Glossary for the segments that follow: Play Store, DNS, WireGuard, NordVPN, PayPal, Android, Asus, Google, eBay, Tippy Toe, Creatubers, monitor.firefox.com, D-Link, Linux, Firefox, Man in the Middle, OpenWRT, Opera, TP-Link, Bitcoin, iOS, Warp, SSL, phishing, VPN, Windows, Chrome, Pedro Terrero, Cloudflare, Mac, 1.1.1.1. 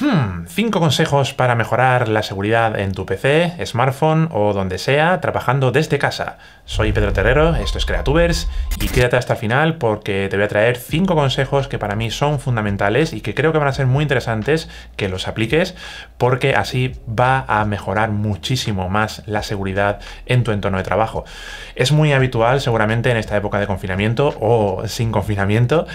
5 consejos para mejorar la seguridad en tu PC, smartphone o donde sea, trabajando desde casa. Soy Pedro Terrero, esto es Creatubers, y quédate hasta el final porque te voy a traer 5 consejos que para mí son fundamentales y que creo que van a ser muy interesantes que los apliques, porque así va a mejorar muchísimo más la seguridad en tu entorno de trabajo. Es muy habitual, seguramente en esta época de confinamiento o sin confinamiento,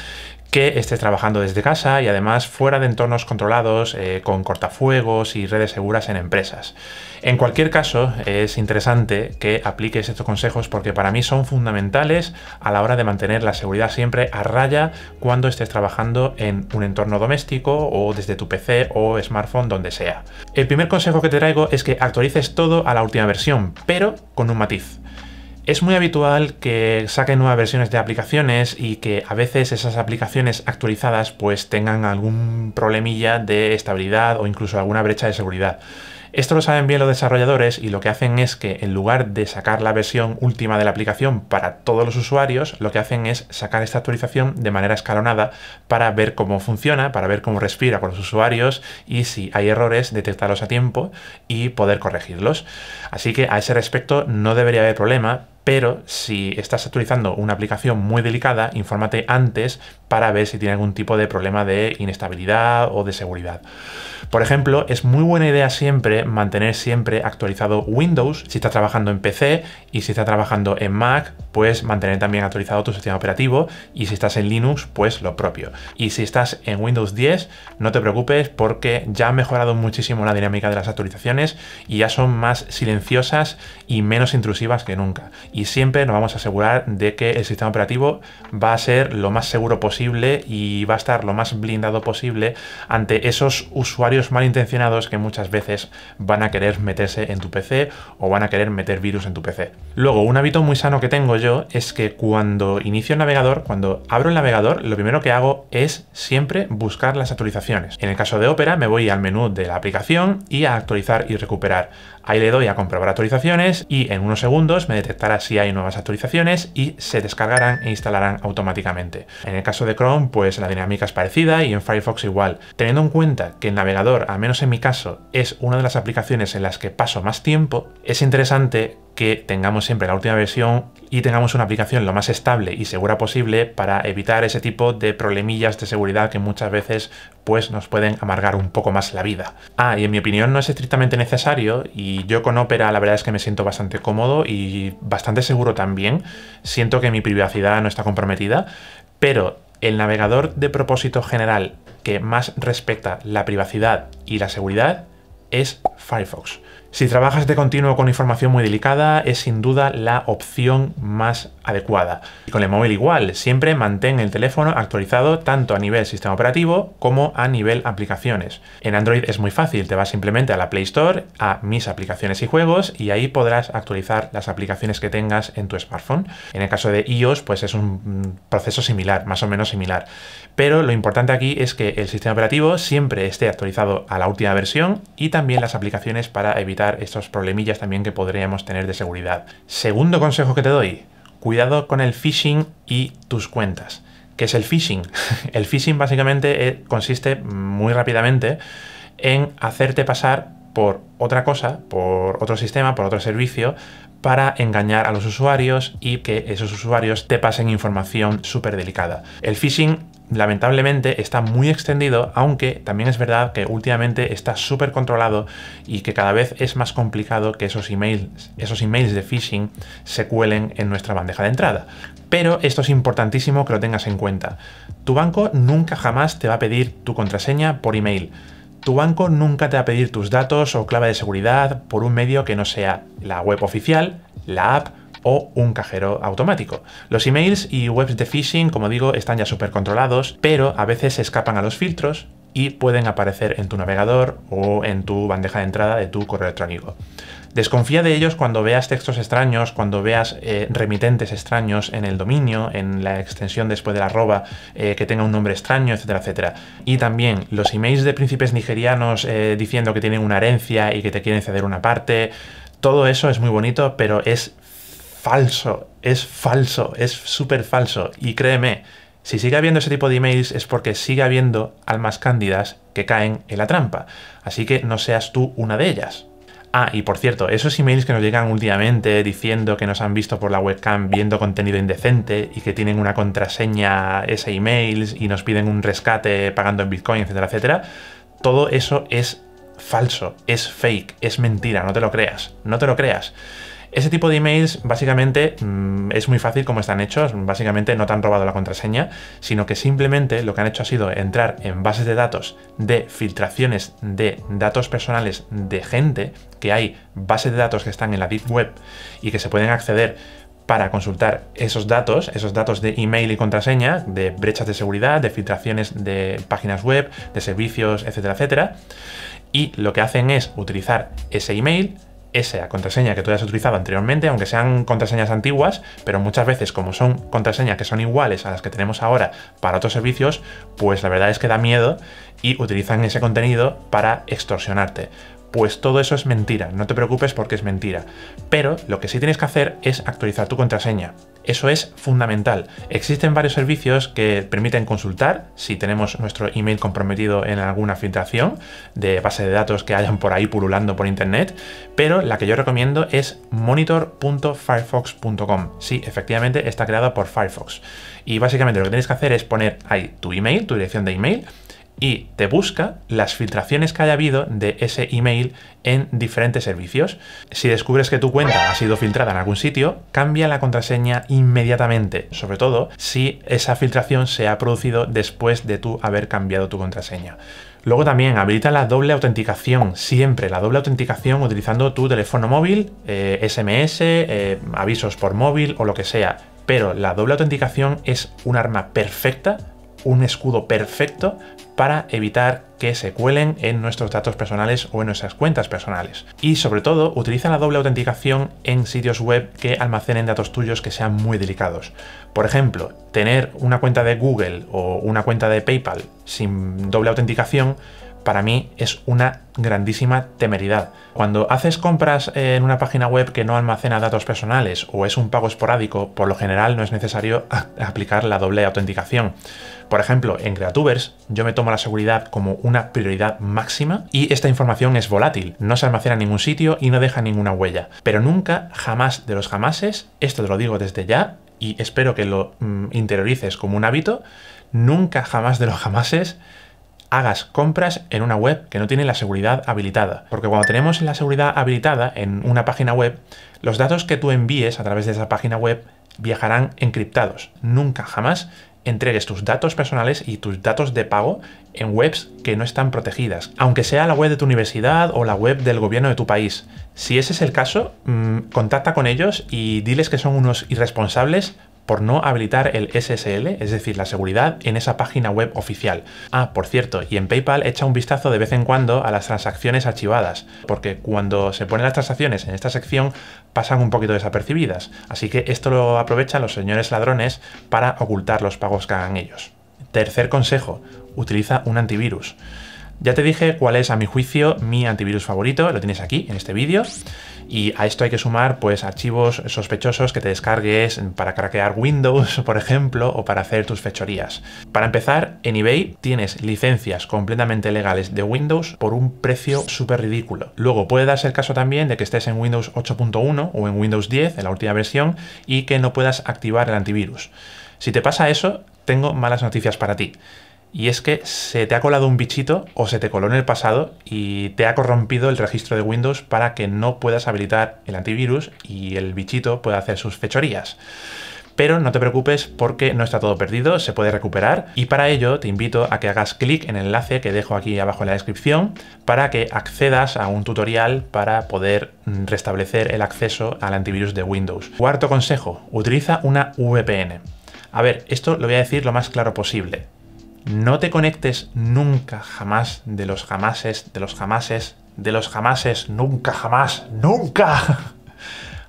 que estés trabajando desde casa y además fuera de entornos controlados, con cortafuegos y redes seguras en empresas. En cualquier caso, es interesante que apliques estos consejos porque para mí son fundamentales a la hora de mantener la seguridad siempre a raya cuando estés trabajando en un entorno doméstico o desde tu PC o smartphone, donde sea. El primer consejo que te traigo es que actualices todo a la última versión, pero con un matiz. Es muy habitual que saquen nuevas versiones de aplicaciones y que a veces esas aplicaciones actualizadas pues tengan algún problemilla de estabilidad o incluso alguna brecha de seguridad. Esto lo saben bien los desarrolladores y lo que hacen es que en lugar de sacar la versión última de la aplicación para todos los usuarios, lo que hacen es sacar esta actualización de manera escalonada para ver cómo funciona, para ver cómo respira con los usuarios y si hay errores, detectarlos a tiempo y poder corregirlos. Así que a ese respecto no debería haber problema. Pero si estás actualizando una aplicación muy delicada, infórmate antes para ver si tiene algún tipo de problema de inestabilidad o de seguridad. Por ejemplo, es muy buena idea siempre mantener siempre actualizado Windows. Si estás trabajando en PC y si estás trabajando en Mac, pues mantener también actualizado tu sistema operativo. Y si estás en Linux, pues lo propio. Y si estás en Windows 10, no te preocupes porque ya ha mejorado muchísimo la dinámica de las actualizaciones y ya son más silenciosas y menos intrusivas que nunca. Y siempre nos vamos a asegurar de que el sistema operativo va a ser lo más seguro posible y va a estar lo más blindado posible ante esos usuarios malintencionados que muchas veces van a querer meterse en tu PC o van a querer meter virus en tu PC. Luego, un hábito muy sano que tengo yo es que cuando inicio el navegador, cuando abro el navegador, lo primero que hago es siempre buscar las actualizaciones. En el caso de Opera, me voy al menú de la aplicación y a actualizar y recuperar. Ahí le doy a comprobar actualizaciones y en unos segundos me detectará si hay nuevas actualizaciones y se descargarán e instalarán automáticamente. En el caso de Chrome, pues la dinámica es parecida y en Firefox igual. Teniendo en cuenta que el navegador, al menos en mi caso, es una de las aplicaciones en las que paso más tiempo, es interesante que tengamos siempre la última versión y tengamos una aplicación lo más estable y segura posible para evitar ese tipo de problemillas de seguridad que muchas veces pues, nos pueden amargar un poco más la vida. Y en mi opinión no es estrictamente necesario y yo con Opera la verdad es que me siento bastante cómodo y bastante seguro también. Siento que mi privacidad no está comprometida, pero el navegador de propósito general que más respeta la privacidad y la seguridad es Firefox. Si trabajas de continuo con información muy delicada, es sin duda la opción más adecuada. Y con el móvil igual, siempre mantén el teléfono actualizado tanto a nivel sistema operativo como a nivel aplicaciones. En Android es muy fácil, te vas simplemente a la Play Store, a mis aplicaciones y juegos, y ahí podrás actualizar las aplicaciones que tengas en tu smartphone. En el caso de iOS, pues es un proceso similar, más o menos similar. Pero lo importante aquí es que el sistema operativo siempre esté actualizado a la última versión y también las aplicaciones para evitar estos problemillas también que podríamos tener de seguridad. Segundo consejo que te doy, cuidado con el phishing y tus cuentas. ¿Qué es el phishing? El phishing básicamente consiste muy rápidamente en hacerte pasar por otra cosa, por otro sistema, por otro servicio, para engañar a los usuarios y que esos usuarios te pasen información súper delicada. El phishing lamentablemente está muy extendido, aunque también es verdad que últimamente está súper controlado y que cada vez es más complicado que esos emails de phishing se cuelen en nuestra bandeja de entrada. Pero esto es importantísimo que lo tengas en cuenta. Tu banco nunca jamás te va a pedir tu contraseña por email. Tu banco nunca te va a pedir tus datos o clave de seguridad por un medio que no sea la web oficial, la app o un cajero automático. Los emails y webs de phishing, como digo, están ya súper controlados, pero a veces se escapan a los filtros y pueden aparecer en tu navegador o en tu bandeja de entrada de tu correo electrónico. Desconfía de ellos cuando veas textos extraños, cuando veas remitentes extraños en el dominio, en la extensión después de la arroba, que tenga un nombre extraño, etcétera, etcétera. Y también los emails de príncipes nigerianos diciendo que tienen una herencia y que te quieren ceder una parte. Todo eso es muy bonito, pero es falso, es súper falso. Y créeme, Si sigue habiendo ese tipo de emails es porque sigue habiendo almas cándidas que caen en la trampa. Así que no seas tú una de ellas. Ah, y por cierto, esos emails que nos llegan últimamente diciendo que nos han visto por la webcam viendo contenido indecente y que tienen una contraseña ese email y nos piden un rescate pagando en Bitcoin, etcétera, etcétera, todo eso es falso, es fake, es mentira, no te lo creas, no te lo creas. Ese tipo de emails básicamente es muy fácil como están hechos, básicamente no te han robado la contraseña, sino que simplemente lo que han hecho ha sido entrar en bases de datos de filtraciones de datos personales de gente, que hay bases de datos que están en la Deep Web y que se pueden acceder para consultar esos datos de email y contraseña, de brechas de seguridad, de filtraciones de páginas web, de servicios, etcétera, etcétera. Y lo que hacen es utilizar ese email, esa contraseña que tú hayas utilizado anteriormente, aunque sean contraseñas antiguas, pero muchas veces como son contraseñas que son iguales a las que tenemos ahora para otros servicios, pues la verdad es que da miedo y utilizan ese contenido para extorsionarte. Pues todo eso es mentira, no te preocupes porque es mentira. Pero lo que sí tienes que hacer es actualizar tu contraseña. Eso es fundamental. Existen varios servicios que permiten consultar si tenemos nuestro email comprometido en alguna filtración de base de datos que hayan por ahí pululando por internet, pero la que yo recomiendo es monitor.firefox.com. Sí, efectivamente está creada por Firefox. Y básicamente lo que tienes que hacer es poner ahí tu email, tu dirección de email, y te busca las filtraciones que haya habido de ese email en diferentes servicios. Si descubres que tu cuenta ha sido filtrada en algún sitio, cambia la contraseña inmediatamente, sobre todo si esa filtración se ha producido después de tú haber cambiado tu contraseña. Luego también habilita la doble autenticación, siempre la doble autenticación utilizando tu teléfono móvil, SMS, avisos por móvil o lo que sea, pero la doble autenticación es un arma perfecta, un escudo perfecto para evitar que se cuelen en nuestros datos personales o en nuestras cuentas personales. Y sobre todo, utiliza la doble autenticación en sitios web que almacenen datos tuyos que sean muy delicados. Por ejemplo, tener una cuenta de Google o una cuenta de PayPal sin doble autenticación para mí es una grandísima temeridad. Cuando haces compras en una página web que no almacena datos personales o es un pago esporádico, por lo general no es necesario aplicar la doble autenticación. Por ejemplo, en Creatubers yo me tomo la seguridad como una prioridad máxima y esta información es volátil, no se almacena en ningún sitio y no deja ninguna huella. Pero nunca, jamás de los jamases, esto te lo digo desde ya y espero que lo interiorices como un hábito, nunca, jamás de los jamases, hagas compras en una web que no tiene la seguridad habilitada. Porque cuando tenemos la seguridad habilitada en una página web, los datos que tú envíes a través de esa página web viajarán encriptados. Nunca jamás entregues tus datos personales y tus datos de pago en webs que no están protegidas, aunque sea la web de tu universidad o la web del gobierno de tu país. Si ese es el caso, contacta con ellos y diles que son unos irresponsables por no habilitar el SSL, es decir, la seguridad en esa página web oficial. Ah, por cierto, y en PayPal echa un vistazo de vez en cuando a las transacciones archivadas, porque cuando se ponen las transacciones en esta sección pasan un poquito desapercibidas, así que esto lo aprovechan los señores ladrones para ocultar los pagos que hagan ellos. Tercer consejo, utiliza un antivirus. Ya te dije cuál es, a mi juicio, mi antivirus favorito, lo tienes aquí en este vídeo. Y a esto hay que sumar pues archivos sospechosos que te descargues para craquear Windows, por ejemplo, o para hacer tus fechorías. Para empezar, en eBay tienes licencias completamente legales de Windows por un precio súper ridículo. Luego puede darse el caso también de que estés en Windows 8.1 o en Windows 10, en la última versión, y que no puedas activar el antivirus. Si te pasa eso, tengo malas noticias para ti. Y es que se te ha colado un bichito o se te coló en el pasado y te ha corrompido el registro de Windows para que no puedas habilitar el antivirus y el bichito pueda hacer sus fechorías. Pero no te preocupes porque no está todo perdido, se puede recuperar y para ello te invito a que hagas clic en el enlace que dejo aquí abajo en la descripción para que accedas a un tutorial para poder restablecer el acceso al antivirus de Windows. Cuarto consejo, utiliza una VPN. A ver, esto lo voy a decir lo más claro posible. No te conectes nunca, jamás, de los jamases, de los jamases, de los jamases, nunca, jamás, nunca,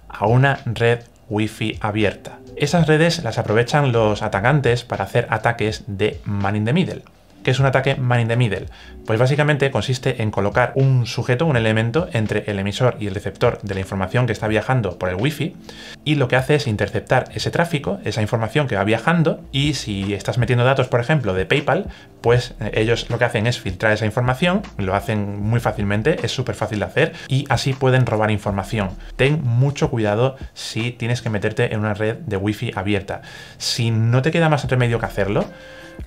a una red wifi abierta. Esas redes las aprovechan los atacantes para hacer ataques de Man in the Middle. ¿Qué es un ataque Man in the Middle? Pues básicamente consiste en colocar un sujeto, un elemento, entre el emisor y el receptor de la información que está viajando por el Wi-Fi, y lo que hace es interceptar ese tráfico, esa información que va viajando, y si estás metiendo datos, por ejemplo, de PayPal, pues ellos lo que hacen es filtrar esa información, lo hacen muy fácilmente, es súper fácil de hacer, y así pueden robar información. Ten mucho cuidado si tienes que meterte en una red de Wi-Fi abierta. Si no te queda más remedio que hacerlo,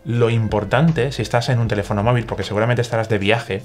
lo importante, si estás en un teléfono móvil, porque seguramente estarás de viaje,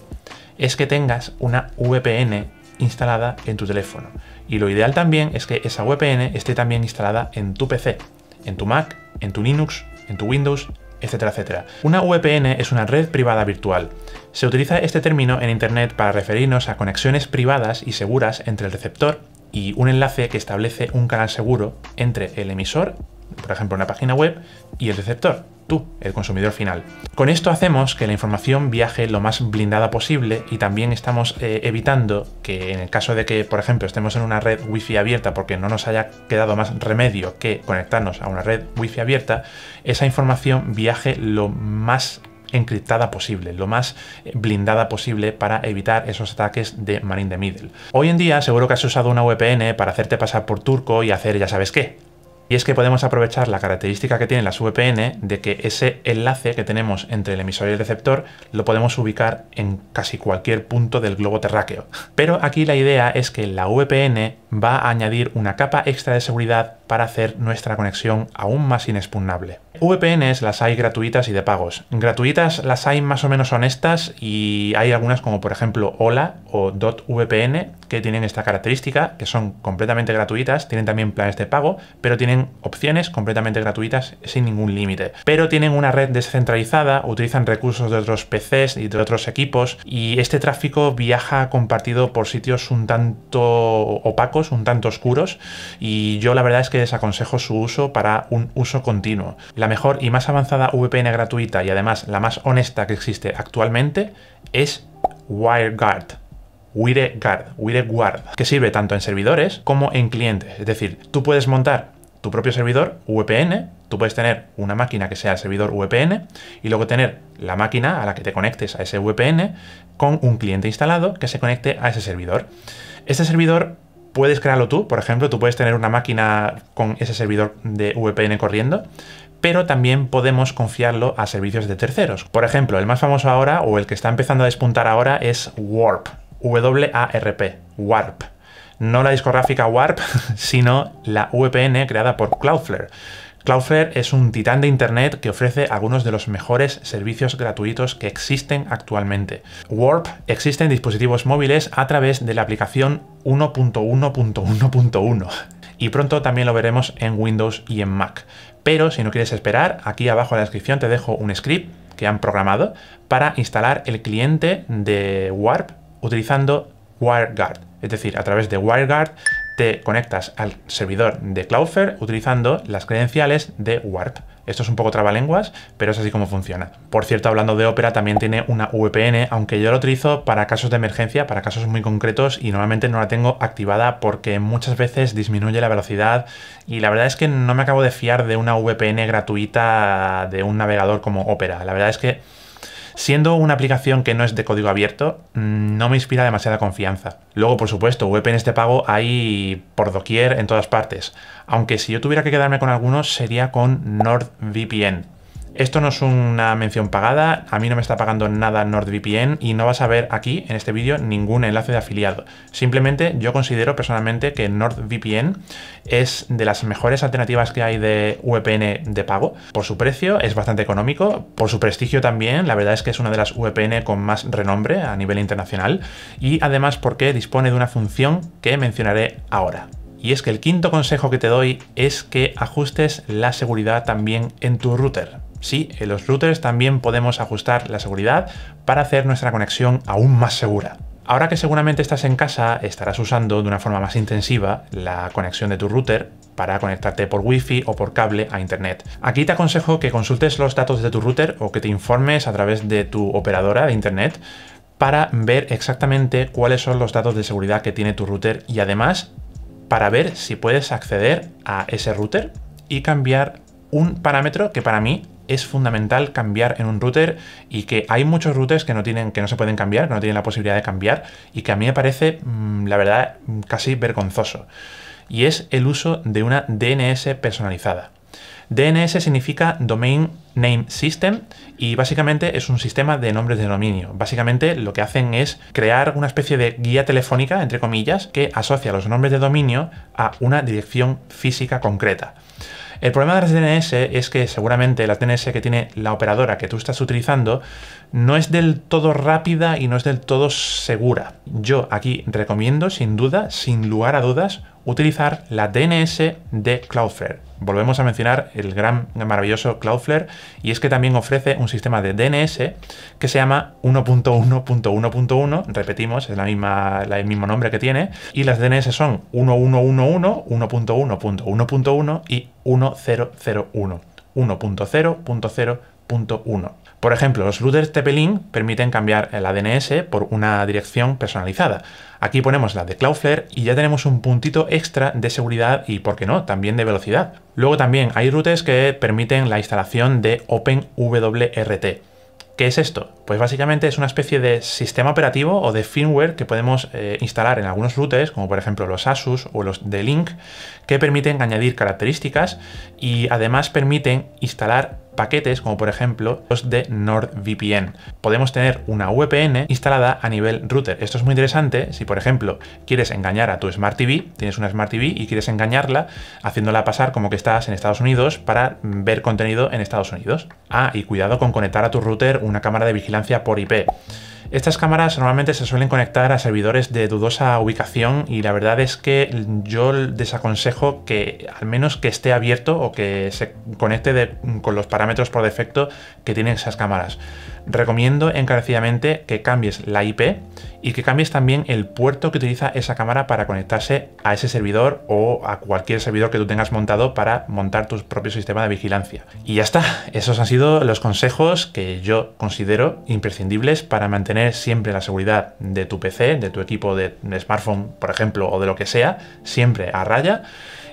es que tengas una VPN instalada en tu teléfono. Y lo ideal también es que esa VPN esté también instalada en tu PC, en tu Mac, en tu Linux, en tu Windows, etcétera, etcétera. Una VPN es una red privada virtual. Se utiliza este término en Internet para referirnos a conexiones privadas y seguras entre el receptor y un enlace que establece un canal seguro entre el emisor, por ejemplo una página web, y el receptor, tú, el consumidor final. Con esto hacemos que la información viaje lo más blindada posible y también estamos evitando que, en el caso de que, por ejemplo, estemos en una red Wi-Fi abierta porque no nos haya quedado más remedio que conectarnos a una red Wi-Fi abierta, esa información viaje lo más encriptada posible, lo más blindada posible para evitar esos ataques de Man in the Middle. Hoy en día seguro que has usado una VPN para hacerte pasar por turco y hacer ya sabes qué. Y es que podemos aprovechar la característica que tienen las VPN de que ese enlace que tenemos entre el emisor y el receptor lo podemos ubicar en casi cualquier punto del globo terráqueo. Pero aquí la idea es que la VPN va a añadir una capa extra de seguridad para hacer nuestra conexión aún más inexpugnable. VPNs las hay gratuitas y de pagos. Gratuitas las hay más o menos honestas y hay algunas como por ejemplo Hola o .vpn que tienen esta característica, que son completamente gratuitas, tienen también planes de pago, pero tienen opciones completamente gratuitas sin ningún límite. Pero tienen una red descentralizada, utilizan recursos de otros PCs y de otros equipos y este tráfico viaja compartido por sitios un tanto opacos, un tanto oscuros, y yo la verdad es que desaconsejo su uso para un uso continuo. La mejor y más avanzada VPN gratuita y además la más honesta que existe actualmente es WireGuard, que sirve tanto en servidores como en clientes. Es decir, tú puedes montar tu propio servidor VPN, tú puedes tener una máquina que sea el servidor VPN y luego tener la máquina a la que te conectes a ese VPN con un cliente instalado que se conecte a ese servidor. Este servidor puedes crearlo tú, por ejemplo, tú puedes tener una máquina con ese servidor de VPN corriendo, pero también podemos confiarlo a servicios de terceros. Por ejemplo, el más famoso ahora, o el que está empezando a despuntar ahora, es Warp, W-A-R-P, Warp. No la discográfica Warp, sino la VPN creada por Cloudflare. Cloudflare es un titán de Internet que ofrece algunos de los mejores servicios gratuitos que existen actualmente. Warp existe en dispositivos móviles a través de la aplicación 1.1.1.1 y pronto también lo veremos en Windows y en Mac. Pero si no quieres esperar, aquí abajo en la descripción te dejo un script que han programado para instalar el cliente de Warp utilizando WireGuard. Es decir, a través de WireGuard te conectas al servidor de Cloudflare utilizando las credenciales de Warp. Esto es un poco trabalenguas, pero es así como funciona. Por cierto, hablando de Opera, también tiene una VPN, aunque yo lo utilizo para casos de emergencia, para casos muy concretos, y normalmente no la tengo activada porque muchas veces disminuye la velocidad y la verdad es que no me acabo de fiar de una VPN gratuita de un navegador como Opera. La verdad es que, siendo una aplicación que no es de código abierto, no me inspira demasiada confianza. Luego, por supuesto, VPNs de pago hay por doquier en todas partes, aunque si yo tuviera que quedarme con algunos sería con NordVPN. Esto no es una mención pagada, a mí no me está pagando nada NordVPN y no vas a ver aquí, en este vídeo, ningún enlace de afiliado. Simplemente yo considero personalmente que NordVPN es de las mejores alternativas que hay de VPN de pago. Por su precio es bastante económico, por su prestigio también, la verdad es que es una de las VPN con más renombre a nivel internacional y además porque dispone de una función que mencionaré ahora. Y es que el quinto consejo que te doy es que ajustes la seguridad también en tu router. Sí, en los routers también podemos ajustar la seguridad para hacer nuestra conexión aún más segura. Ahora que seguramente estás en casa, estarás usando de una forma más intensiva la conexión de tu router para conectarte por Wi-Fi o por cable a Internet. Aquí te aconsejo que consultes los datos de tu router o que te informes a través de tu operadora de Internet para ver exactamente cuáles son los datos de seguridad que tiene tu router y además para ver si puedes acceder a ese router y cambiar un parámetro que para mí es fundamental cambiar en un router, y que hay muchos routers que no se pueden cambiar, que no tienen la posibilidad de cambiar, y que a mí me parece, la verdad, casi vergonzoso. Y es el uso de una DNS personalizada. DNS significa Domain Name System, y básicamente es un sistema de nombres de dominio. Básicamente lo que hacen es crear una especie de guía telefónica, entre comillas, que asocia los nombres de dominio a una dirección física concreta. El problema de las DNS es que seguramente la DNS que tiene la operadora que tú estás utilizando no es del todo rápida y no es del todo segura. Yo aquí recomiendo, sin duda, sin lugar a dudas, utilizar la DNS de Cloudflare. Volvemos a mencionar el gran, maravilloso Cloudflare, y es que también ofrece un sistema de DNS que se llama 1.1.1.1, repetimos, es el mismo nombre que tiene, y las DNS son 1.1.1.1, 1.1.1.1 y 1.0.0.1, 1.0.0.1. Por ejemplo, los routers TP-Link permiten cambiar la DNS por una dirección personalizada. Aquí ponemos la de Cloudflare y ya tenemos un puntito extra de seguridad y, ¿por qué no?, también de velocidad. Luego también hay routers que permiten la instalación de OpenWRT. ¿Qué es esto? Pues básicamente es una especie de sistema operativo o de firmware que podemos instalar en algunos routers, como por ejemplo los Asus o los D-Link, que permiten añadir características y además permiten instalar paquetes como por ejemplo los de NordVPN. Podemos tener una VPN instalada a nivel router. Esto es muy interesante si por ejemplo quieres engañar a tu Smart TV, tienes una Smart TV y quieres engañarla haciéndola pasar como que estás en Estados Unidos para ver contenido en Estados Unidos. Ah, y cuidado con conectar a tu router una cámara de vigilancia por IP. Estas cámaras normalmente se suelen conectar a servidores de dudosa ubicación y la verdad es que yo desaconsejo que al menos que esté abierto o que se conecte con los parámetros por defecto que tienen esas cámaras. Recomiendo encarecidamente que cambies la IP y que cambies también el puerto que utiliza esa cámara para conectarse a ese servidor o a cualquier servidor que tú tengas montado para montar tu propio sistema de vigilancia. Y ya está, esos han sido los consejos que yo considero imprescindibles para mantener siempre la seguridad de tu PC, de tu equipo de smartphone, por ejemplo, o de lo que sea, siempre a raya.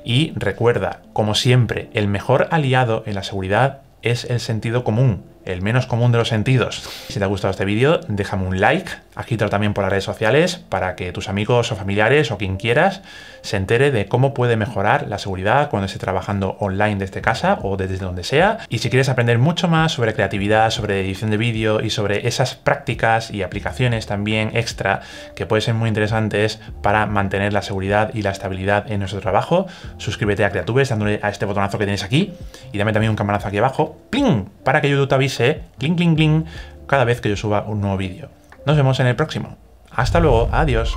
Y recuerda, como siempre, el mejor aliado en la seguridad es el sentido común, el menos común de los sentidos. Si te ha gustado este vídeo, déjame un like, agítalo también por las redes sociales para que tus amigos o familiares o quien quieras se entere de cómo puede mejorar la seguridad cuando esté trabajando online desde casa o desde donde sea. Y si quieres aprender mucho más sobre creatividad, sobre edición de vídeo y sobre esas prácticas y aplicaciones también extra que pueden ser muy interesantes para mantener la seguridad y la estabilidad en nuestro trabajo, suscríbete a Creatubers dándole a este botonazo que tienes aquí y dame también un campanazo aquí abajo, ¡pling!, para que YouTube te avise, clink, clink, clink, cada vez que yo suba un nuevo vídeo. Nos vemos en el próximo. Hasta luego, adiós.